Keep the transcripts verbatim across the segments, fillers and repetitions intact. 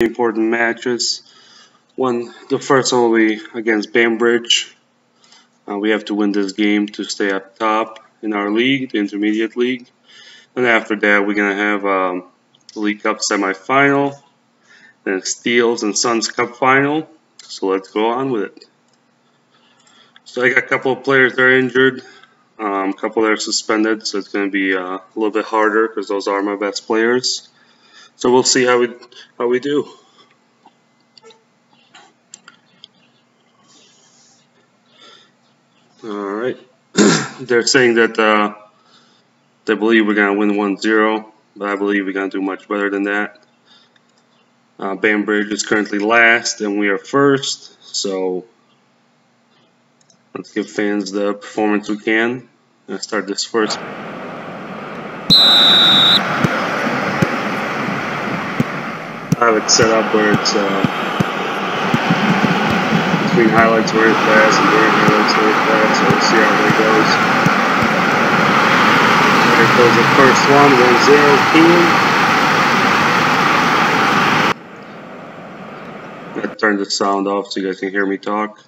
Important matches. One, the first one will be against Banbridge. Uh, we have to win this game to stay up top in our league, the intermediate league. And after that, we're gonna have um, the League Cup semi-final, then Steels and Suns Cup final. So let's go on with it. So I got a couple of players that are injured, um, a couple that are suspended. So it's gonna be uh, a little bit harder because those are my best players. So we'll see how we how we do. All right. They're saying that uh, they believe we're gonna win one zero, but I believe we're gonna do much better than that. Uh, Banbridge is currently last, and we are first. So let's give fans the performance we can. Let's start this first. I have it set up where it's uh, between highlights very fast and during highlights very fast, so we'll see how that goes. There goes the first one, one zero, King. I turned the sound off so you guys can hear me talk.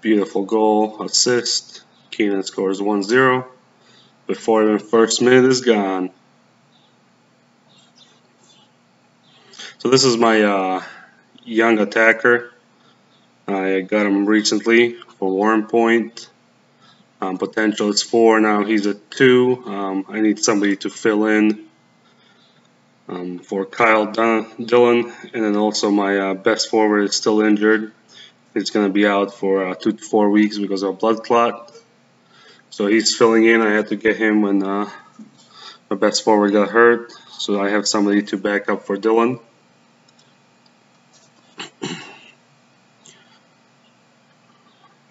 Beautiful goal, assist. Keenan scores one zero. Before even first minute is gone. So this is my uh, young attacker. I got him recently for Warren Point. Um, potential is four, now he's a two. Um, I need somebody to fill in um, for Kyle Dillon. And then also my uh, best forward is still injured. He's going to be out for uh, two to four weeks because of a blood clot. So he's filling in. I had to get him when uh, my best forward got hurt. So I have somebody to back up for Dillon.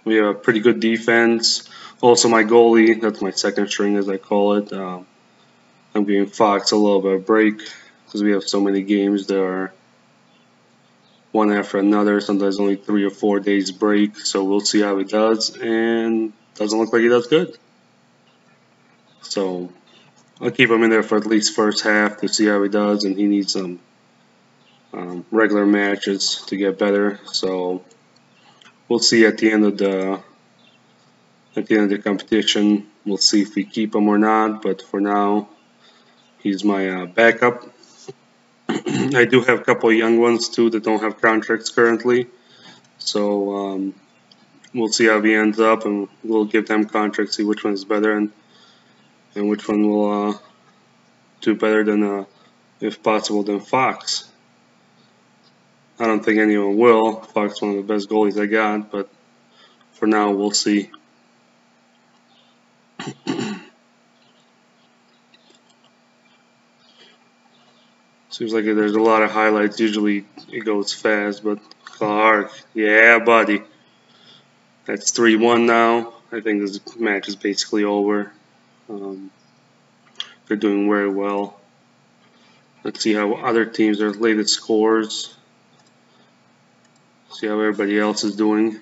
We have a pretty good defense. Also my goalie, that's my second string as I call it. Um, I'm giving Fox a little bit of a break because we have so many games that are one after another, sometimes only three or four days break. So we'll see how he does, and doesn't look like he does good. So I'll keep him in there for at least first half to see how he does, and he needs some um, regular matches to get better. So we'll see at the end of the at the end of the competition. We'll see if we keep him or not. But for now, he's my uh, backup. I do have a couple of young ones too that don't have contracts currently, so um, we'll see how he ends up, and we'll give them contracts, see which one is better, and and which one will uh, do better than, uh, if possible, than Fox. I don't think anyone will. Fox is one of the best goalies I got, but for now we'll see. Seems like there's a lot of highlights. Usually it goes fast, but Clark, yeah, buddy. That's three one now. I think this match is basically over. Um, they're doing very well. Let's see how other teams are latest scores. See how everybody else is doing.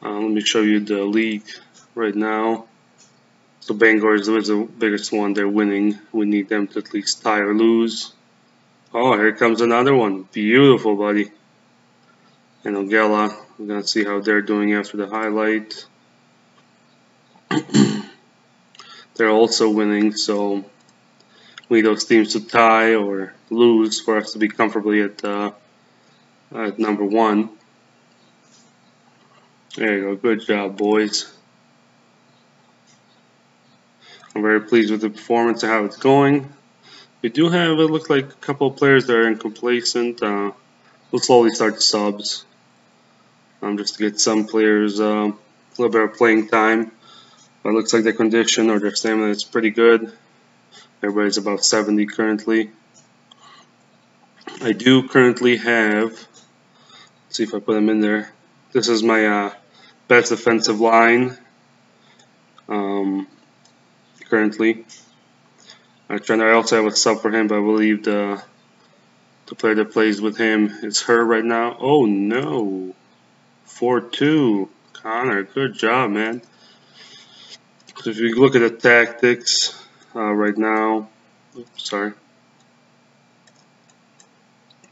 Uh, let me show you the league right now. So Bangor is the biggest one. They're winning. We need them to at least tie or lose. Oh, here comes another one. Beautiful, buddy. And Ogella. We're going to see how they're doing after the highlight. They're also winning, so we need those teams to tie or lose for us to be comfortably at uh, at number one. There you go. Good job, boys. I'm very pleased with the performance and how it's going. We do have, it looks like, a couple of players that are complacent. Uh, we'll slowly start subs um, just to get some players uh, a little bit of playing time. But it looks like their condition or their stamina is pretty good. Everybody's about seventy currently. I do currently have, see if I put them in there. This is my uh, best defensive line um, currently. I also have a sub for him, but I believe the, the player that plays with him is her right now. Oh no, four two. Connor, good job, man. So if you look at the tactics uh, right now, oops, sorry.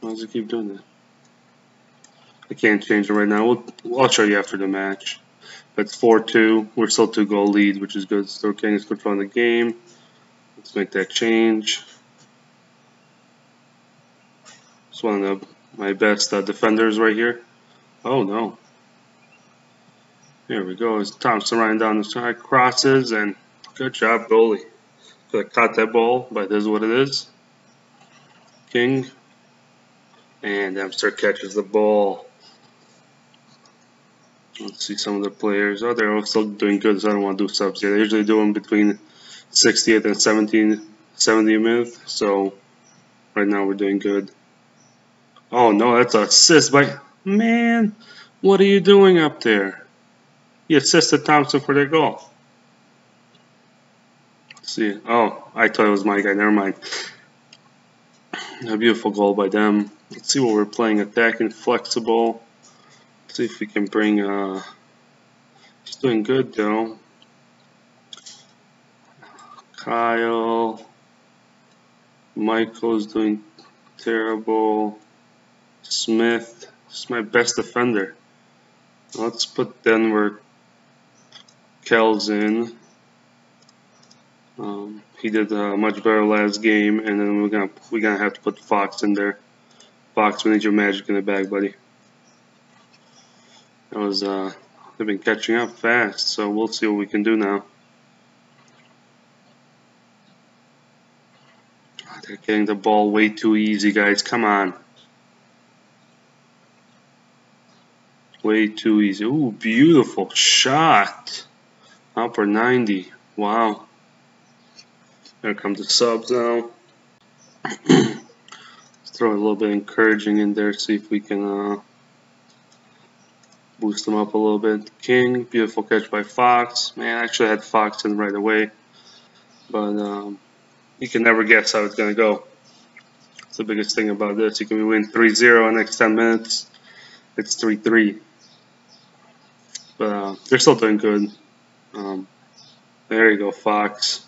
Why does it keep doing that? I can't change it right now. We'll, I'll show you after the match. That's four two. We're still two goal lead, which is good. Still King is controlling the game. Let's make that change. It's one of the, my best uh, defenders right here. Oh no. Here we go. It's Thompson running down the side. Crosses and good job, goalie. Could have caught that ball, but this is what it is. King. And Amster catches the ball. Let's see some of the players. Oh, they're all still doing good, so I don't want to do subs yet. I usually do them between sixtieth and seventieth minute, so right now we're doing good. Oh no, that's an assist by... Man, what are you doing up there? You assisted Thompson for their goal. Let's see. Oh, I thought it was my guy. Never mind. A beautiful goal by them. Let's see what we're playing. Attacking, flexible. See if we can bring uh he's doing good though. Kyle, Michael's doing terrible. Smith, this is my best defender. Let's put Denver Kells in. Um, he did uh, much better last game, and then we're gonna we're gonna have to put Fox in there. Fox, we need your magic in the bag, buddy. That was, uh, they've been catching up fast, so we'll see what we can do now. God, they're getting the ball way too easy, guys. Come on. Way too easy. Ooh, beautiful shot. Upper ninety. Wow. There comes the subs now. Let's throw a little bit encouraging in there, see if we can, uh, boost them up a little bit. King, beautiful catch by Fox. Man, I actually had Fox in right away. But um, you can never guess how it's going to go. It's the biggest thing about this. You can win three zero in the next ten minutes. It's three three. But uh, they're still doing good. Um, there you go, Fox.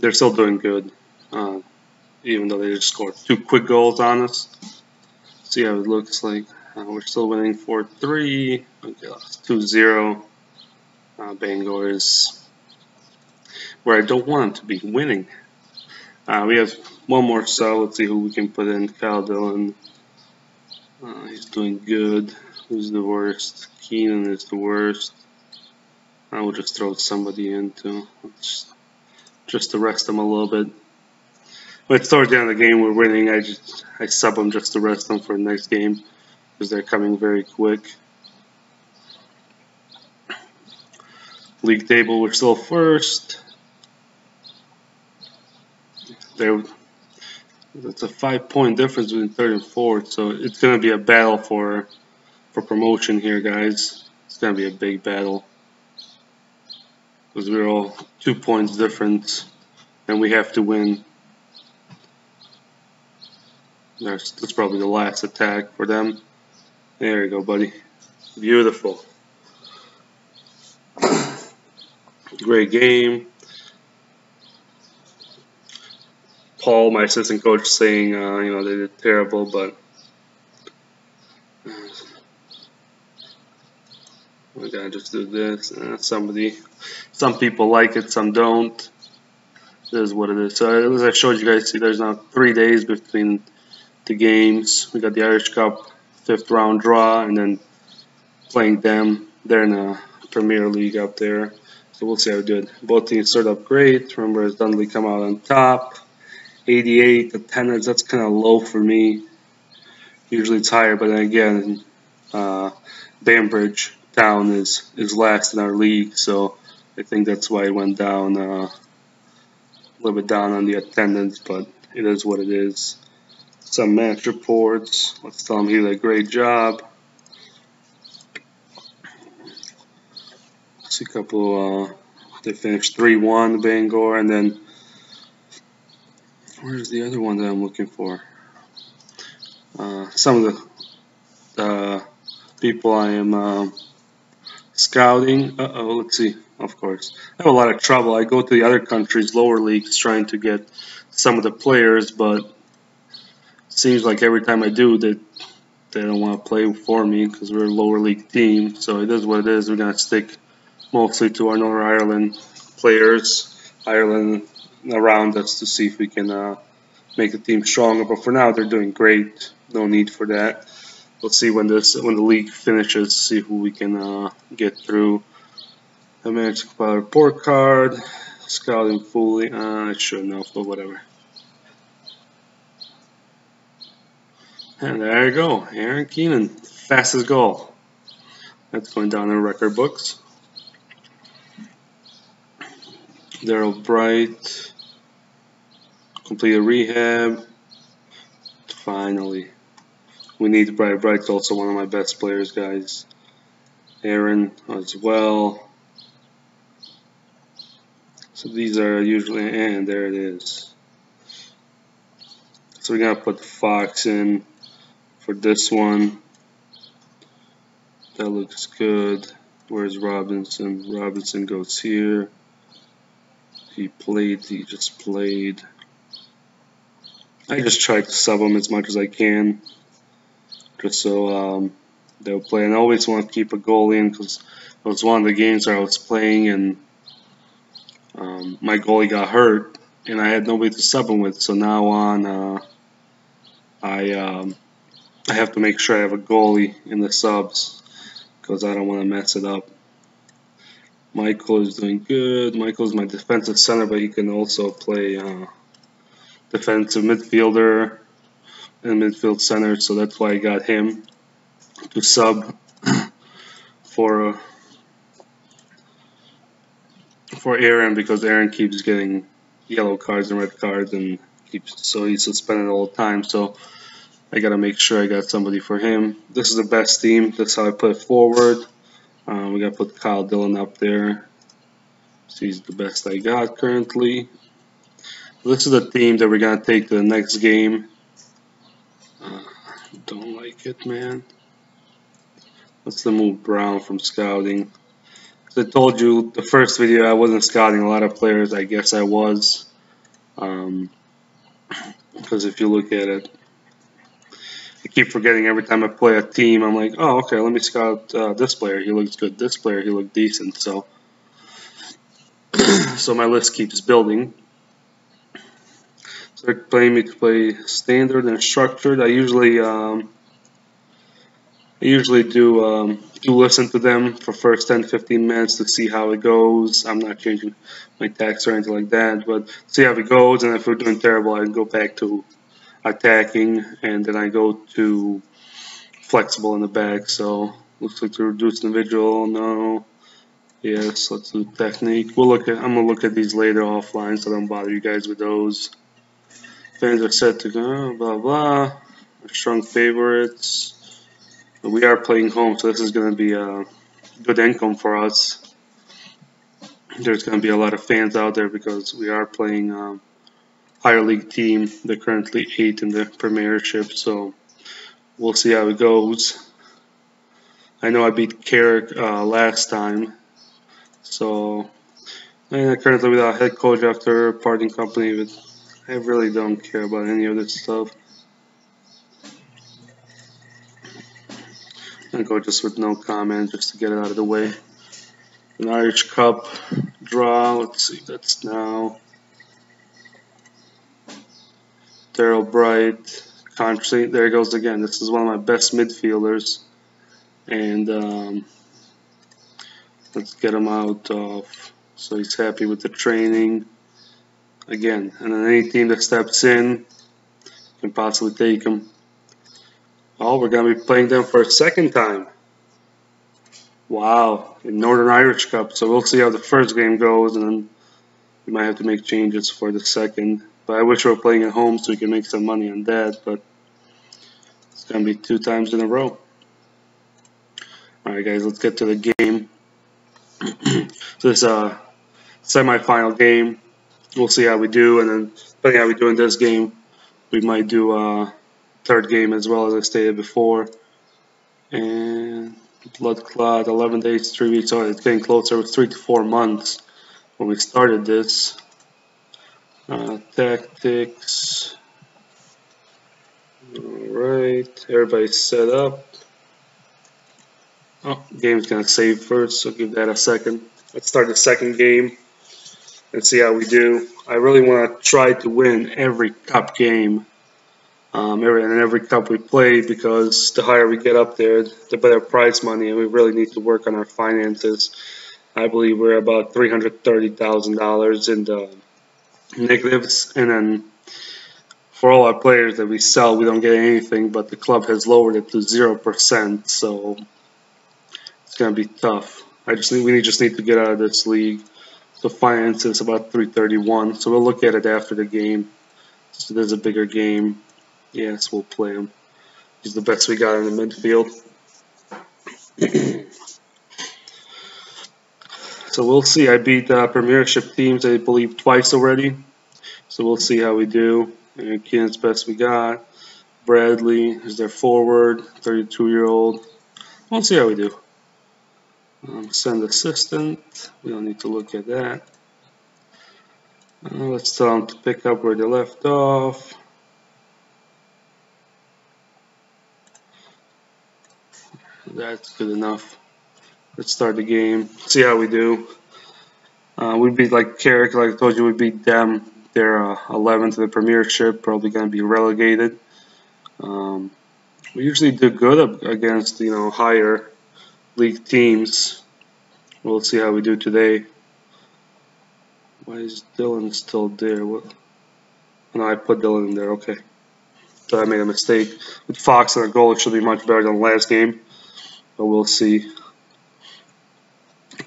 They're still doing good. Uh, even though they just scored two quick goals on us. See how it looks like. Uh, we're still winning four three. Okay, lost two zero. Uh, Bangor is where I don't want them to be winning. Uh, we have one more sub. Let's see who we can put in. Kyle Dillon. Uh, he's doing good. Who's the worst? Keenan is the worst. I will just throw somebody in too. Let's just to rest them a little bit. But it's towards the end of the game. We're winning. I just I sub them just to rest them for the next game. Because they're coming very quick. League table, we're still first. There, that's a five-point difference between third and fourth, so it's going to be a battle for for promotion here, guys. It's going to be a big battle because we're all two points different, and we have to win. That's, that's probably the last attack for them. There you go, buddy. Beautiful. Great game. Paul, my assistant coach, saying, uh, you know, they did terrible, but we gotta just do this. Uh, somebody, some people like it, some don't. This is what it is. So as I showed you guys, see, there's now three days between the games. We got the Irish Cup fifth round draw, and then playing them. They're in the Premier League up there, so we'll see how we do it. Both teams started up great. Remember, as Dundee come out on top, eighty-eight attendance. That's kind of low for me. Usually it's higher, but then again, uh, Banbridge Town is is last in our league, so I think that's why it went down uh, a little bit down on the attendance. But it is what it is. Some match reports. Let's tell him he did a great job. Let's see a couple. Uh, they finished three one, Bangor, and then where's the other one that I'm looking for? Uh, some of the uh, people I am uh, scouting. Uh oh, let's see. Of course, I have a lot of trouble. I go to the other countries, lower leagues, trying to get some of the players, but seems like every time I do, they, they don't want to play for me because we're a lower league team. So it is what it is. We're going to stick mostly to our Northern Ireland players, Ireland around us, to see if we can uh, make the team stronger. But for now, they're doing great. No need for that. We'll see when this when the league finishes, see who we can uh, get through. I managed to compile a report card, scouting fully. Uh, I should know, but whatever. And there you go, Aaron Keenan, fastest goal. That's going down in record books. Daryl Bright, complete a rehab. Finally. We need Bright. Bright's also one of my best players, guys. Aaron as well. So these are usually, and there it is. So we're going to put Fox in for this one. That looks good. Where's Robinson? Robinson goes here. He played, he just played. I just try to sub him as much as I can, just so um, they'll play. And I always want to keep a goalie in, because it was one of the games where I was playing and um, my goalie got hurt and I had nobody to sub him with. So now on, uh, I um, I have to make sure I have a goalie in the subs, because I don't want to mess it up. Michael is doing good. Michael is my defensive center, but he can also play uh, defensive midfielder and midfield center, so that's why I got him to sub for uh, for Aaron, because Aaron keeps getting yellow cards and red cards, and keeps so he's suspended all the time. So I gotta make sure I got somebody for him. This is the best team. That's how I put it forward. Uh, we gotta put Kyle Dillon up there. He's the best I got currently. This is the team that we're gonna take to the next game. Uh, don't like it, man. Let's remove Brown from scouting. As I told you the first video, I wasn't scouting a lot of players. I guess I was, um, because if you look at it, I keep forgetting every time I play a team. I'm like, oh, okay, let me scout uh, this player. He looks good. This player, he looked decent. So, so my list keeps building. So they're playing me to play standard and structured. I usually, um, I usually do um, do listen to them for first ten fifteen minutes to see how it goes. I'm not changing my tactics or anything like that, but see how it goes. And if we're doing terrible, I can go back to attacking, and then I go to flexible in the back. So looks like to reduce individual. No, yes, let's do technique. We'll look at. I'm gonna look at these later offline, so don't bother you guys with those. Fans are set to go. Blah blah. Strong favorites. We are playing home, so this is gonna be a good income for us. There's gonna be a lot of fans out there because we are playing. Um, Higher league team. They're currently eight in the Premiership, so we'll see how it goes. I know I beat Carrick uh, last time, so I'm currently without head coach after parting company, but I really don't care about any of this stuff. I'll go just with no comment, just to get it out of the way. An Irish Cup draw. Let's see. That's now. Daryl Bright, country. There he goes again. This is one of my best midfielders, and um, let's get him out of. So he's happy with the training again. And then any team that steps in can possibly take him. Oh, we're gonna be playing them for a second time. Wow, in Northern Irish Cup. So we'll see how the first game goes, and then we might have to make changes for the second. But I wish we were playing at home so we can make some money on that, but it's going to be two times in a row. Alright guys, let's get to the game. So this uh, semi-final game. We'll see how we do, and then depending on how we do in this game, we might do a third game as well, as I stated before. And blood clot, eleven days, three weeks, so it's getting closer. It was three to four months when we started this. Uh, tactics, Right, everybody's set up. Oh, the game's gonna save first, so give that a second. Let's start the second game and see how we do. I really want to try to win every cup game, um, every and every cup we play, because the higher we get up there, the better prize money, and we really need to work on our finances. I believe we're about three hundred thirty thousand dollars in the negatives, and then for all our players that we sell, we don't get anything. But the club has lowered it to zero percent, so it's gonna be tough. I just need we just need to get out of this league. So finance is about three thirty-one. So we'll look at it after the game. So there's a bigger game. Yes, we'll play him. He's the best we got in the midfield. So we'll see. I beat uh, Premiership teams, I believe, twice already. So we'll see how we do. And Keenan's best we got. Bradley is their forward, thirty-two-year-old. We'll see how we do. Um, send assistant. We don't need to look at that. Uh, let's tell them to pick up where they left off. That's good enough. Let's start the game, see how we do. Uh, we beat like Carrick, like I told you, we beat them. They're uh, eleventh in the Premiership, probably going to be relegated. Um, we usually do good against, you know, higher league teams. We'll see how we do today. Why is Dylan still there? What? No, I put Dylan in there, okay. So I made a mistake. With Fox and a goal, it should be much better than the last game, but we'll see.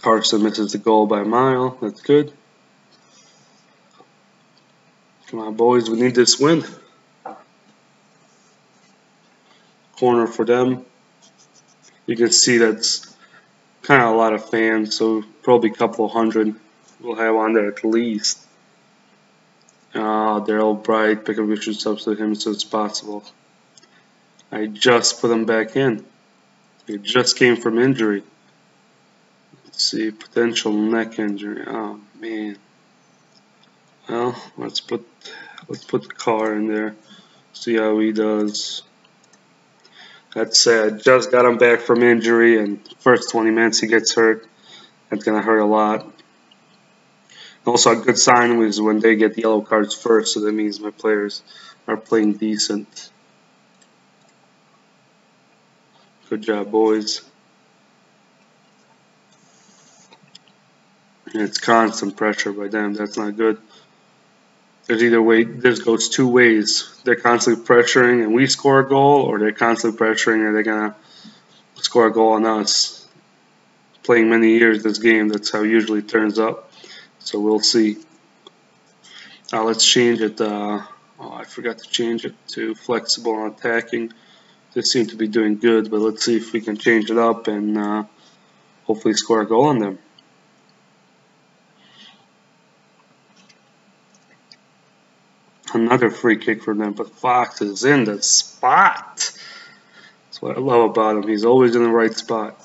Carson misses the goal by a mile. That's good. Come on, boys. We need this win. Corner for them. You can see that's kind of a lot of fans, so probably a couple hundred we'll have on there at least. Ah, uh, Daryl Bright. Pick up, we should substitute him as soon as possible. I just put him back in. He just came from injury. See, potential neck injury. Oh man. Well, let's put let's put the car in there. See how he does. That's sad. Just got him back from injury, and first twenty minutes he gets hurt. That's gonna hurt a lot. Also, a good sign was when they get the yellow cards first, so that means my players are playing decent. Good job, boys. It's constant pressure by them. That's not good. There's either way. This goes two ways. They're constantly pressuring, and we score a goal, or they're constantly pressuring, and they're gonna score a goal on us. Playing many years this game, that's how it usually turns up. So we'll see. Uh, let's change it. Uh, oh, I forgot to change it to flexible and attacking. They seem to be doing good, but let's see if we can change it up and uh, hopefully score a goal on them. Another free kick for them, but Fox is in the spot. That's what I love about him. He's always in the right spot.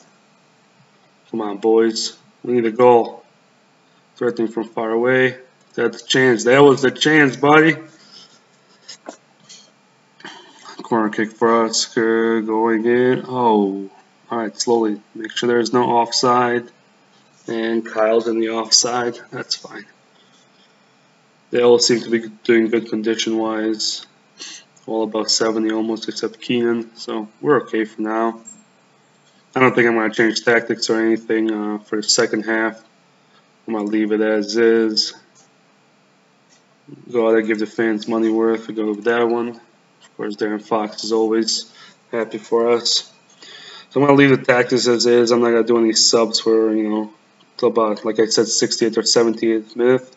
Come on, boys. We need a goal. Threatening from far away. That's the chance. That was the chance, buddy. Corner kick for us. Going in. Oh. Alright, slowly. Make sure there's no offside. And Kyle's in the offside. That's fine. They all seem to be doing good condition-wise. All above seventy almost, except Keenan. So we're okay for now. I don't think I'm going to change tactics or anything uh, for the second half. I'm going to leave it as is. Go out there, give the fans money worth. We go with that one. Of course, Darren Fox is always happy for us. So I'm going to leave the tactics as is. I'm not going to do any subs for, you know, till about, like I said, sixty-eighth or seventy-eighth minute.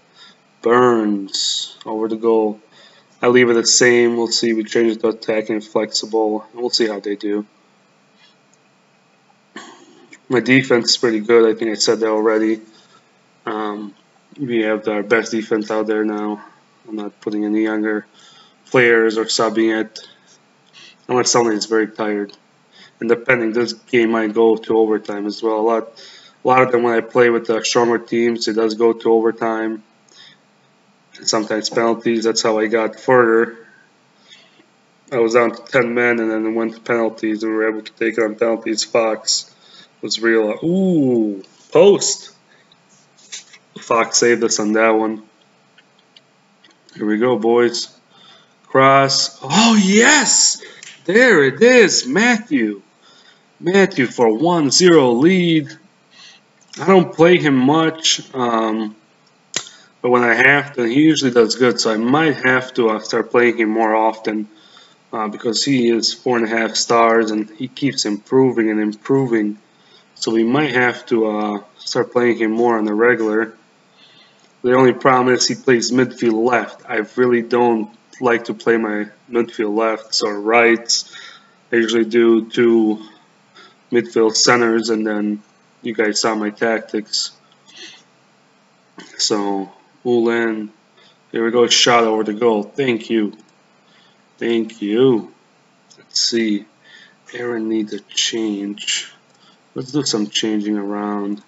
Burns over the goal. I leave it the same. We'll see. We change it to attacking flexible. We'll see how they do. My defense is pretty good. I think I said that already. Um, we have our best defense out there now. I'm not putting any younger players or subbing it. Unless somebody is very tired. And depending, this game might go to overtime as well. A lot, a lot of them when I play with the stronger teams, it does go to overtime. Sometimes penalties. That's how I got further. I was down to ten men, and then it went to penalties, and we were able to take it on penalties. Fox was real. Ooh, post. Fox saved us on that one. Here we go, boys. Cross. Oh, yes! There it is, Matthew. Matthew for one zero lead. I don't play him much, um, but when I have to, he usually does good, so I might have to uh, start playing him more often. Uh, because he is four and a half stars and he keeps improving and improving, so we might have to uh, start playing him more on the regular. The only problem is he plays midfield left. I really don't like to play my midfield lefts or rights. I usually do two midfield centers, and then you guys saw my tactics. So Ulan, here we go, shot over the goal. Thank you. Thank you. Let's see. Aaron needs a change. Let's do some changing around.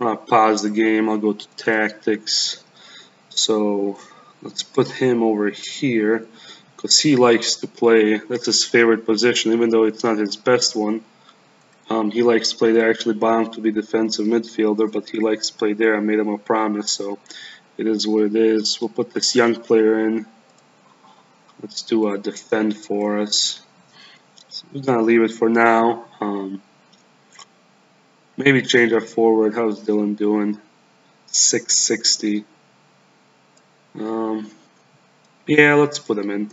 I'll pause the game. I'll go to tactics. So let's put him over here because he likes to play. That's his favorite position, even though it's not his best one. Um, he likes to play there. Actually, bound to be defensive midfielder, but he likes to play there. I made him a promise, so it is what it is. We'll put this young player in. Let's do a defend for us. So we're gonna leave it for now. Um, maybe change our forward. How's Dylan doing? six sixty. Um, yeah, let's put him in.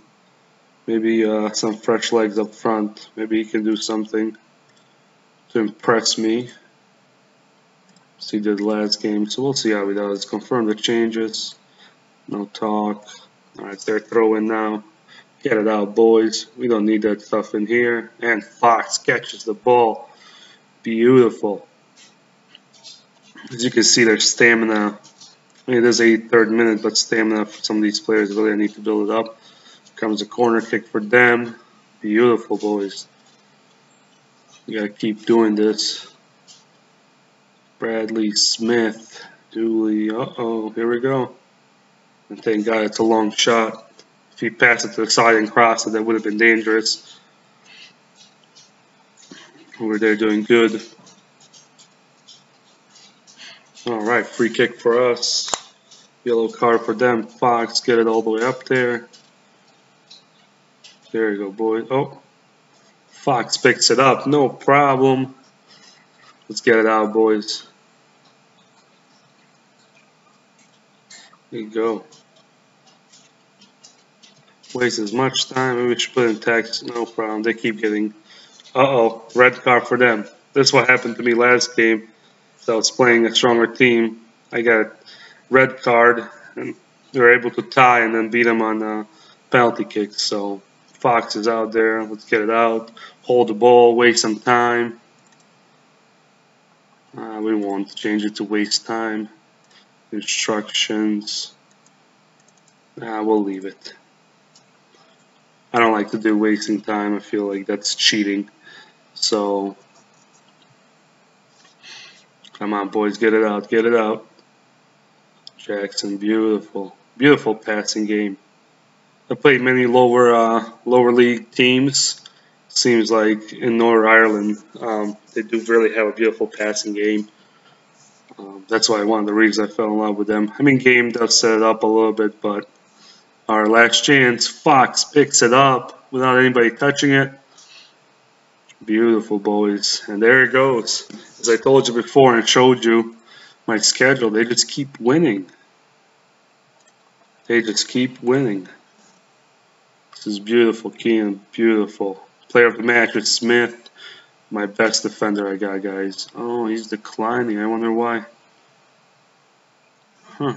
Maybe uh, some fresh legs up front. Maybe he can do something to impress me. So he did last game. So we'll see how he does. Confirm the changes. No talk. All right, they're throwing now. Get it out, boys. We don't need that stuff in here. And Fox catches the ball. Beautiful. As you can see, their stamina. I mean, it is eighty-third minute, but stamina for some of these players really I need to build it up. Comes a corner kick for them. Beautiful, boys. You gotta keep doing this. Bradley Smith, Dooley. Uh oh, here we go. And thank God it's a long shot. If he passed it to the side and crossed it, that would have been dangerous. Over there doing good. Alright, free kick for us. Yellow card for them. Fox, get it all the way up there. There you go, boy. Oh, Fox picks it up. No problem. Let's get it out, boys. There you go. Waste as much time. Maybe we should put in text. No problem. They keep getting. Uh-oh. Red card for them. This is what happened to me last game. So I was playing a stronger team. I got a red card, and they were able to tie and then beat them on uh, penalty kicks. So Fox is out there. Let's get it out. Hold the ball. Waste some time. Uh, we won't change it to waste time. Instructions. Ah, we'll leave it. I don't like to do wasting time. I feel like that's cheating. So, come on, boys, get it out, get it out. Jackson, beautiful, beautiful passing game. I played many lower, uh, lower league teams. Seems like in Northern Ireland, um, they do really have a beautiful passing game. Um, that's why one of the reasons I fell in love with them. I mean, game does set it up a little bit, but our last chance, Fox picks it up without anybody touching it. Beautiful, boys. And there it goes. As I told you before and showed you my schedule, they just keep winning. They just keep winning. This is beautiful, Keenan. Beautiful. Player of the match is Smith. My best defender I got, guys. Oh, he's declining. I wonder why. Huh.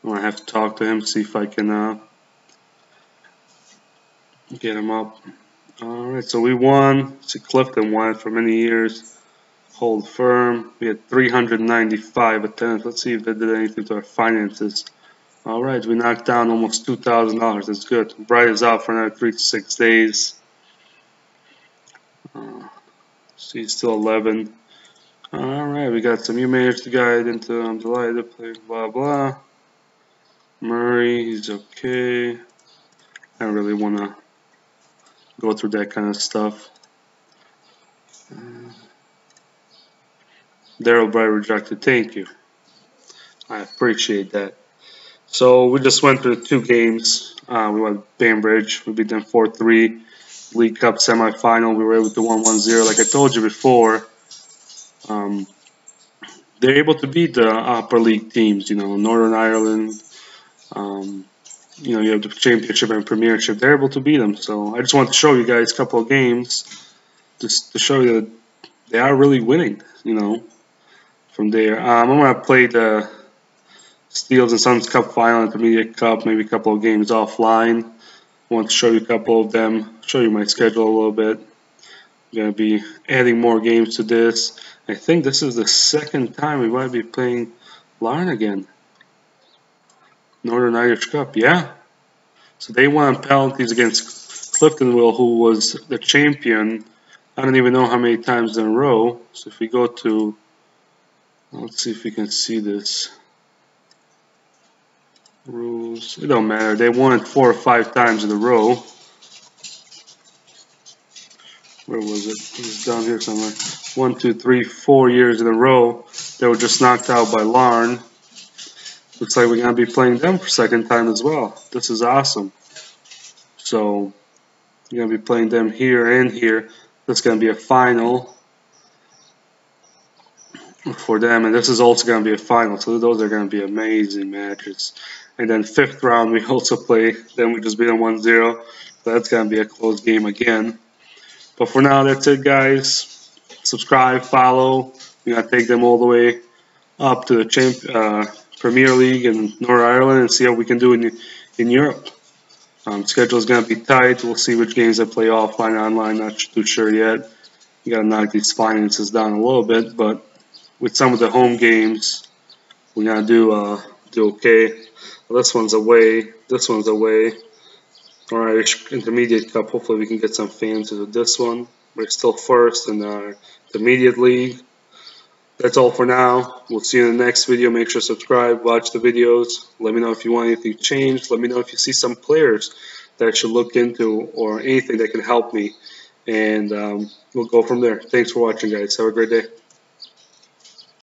Well, I have to talk to him, see if I can uh, get him up. Alright, so we won. See, Clifton won for many years. Hold firm. We had three hundred ninety-five attendance. Let's see if that did anything to our finances. Alright, we knocked down almost two thousand dollars. That's good. Bright is out for another three to six days. Uh, See, so still eleven. Alright, we got some new managers to guide into um, July to play, blah blah. Murray, he's okay. I don't really want to go through that kind of stuff. Uh, Daryl Bright rejected. Thank you. I appreciate that. So we just went through two games. Uh, we went Banbridge. We beat them four three. League Cup semifinal. We were able to win one zero. Like I told you before, um, they're able to beat the upper league teams. You know, Northern Ireland. Um, you know, you have the Championship and Premiership. They're able to beat them. So I just wanted to show you guys a couple of games just to show you that they are really winning. You know, from there. Um, I'm gonna play the Steels and Sons Cup final, Intermediate Cup, maybe a couple of games offline. I want to show you a couple of them, show you my schedule a little bit. I'm going to be adding more games to this. I think this is the second time we might be playing Larne again. Northern Irish Cup, yeah. So they won penalties against Cliftonville, who was the champion. I don't even know how many times in a row. So if we go to, let's see if we can see this. Rules, it don't matter. They won it four or five times in a row. Where was it? It was down here somewhere. One, two, three, four years in a row. They were just knocked out by Larne. Looks like we're gonna be playing them for a second time as well. This is awesome. So you're gonna be playing them here and here. That's gonna be a final for them, and this is also going to be a final, so those are going to be amazing matches. And then fifth round we also play, then we just beat them one zero, so that's going to be a close game again. But for now, that's it, guys. Subscribe, follow. We're going to take them all the way up to the champ uh, Premier League in Northern Ireland and see how we can do in, in Europe. Um, schedule is going to be tight. We'll see which games I play offline, online, not too sure yet. You got to knock these finances down a little bit, but with some of the home games, we're gonna do uh, do okay. Well, this one's away. This one's away. All right, Intermediate Cup. Hopefully, we can get some fans into this one. We're still first in our intermediate league. That's all for now. We'll see you in the next video. Make sure to subscribe, watch the videos. Let me know if you want anything changed. Let me know if you see some players that I should look into or anything that can help me, and um, we'll go from there. Thanks for watching, guys. Have a great day.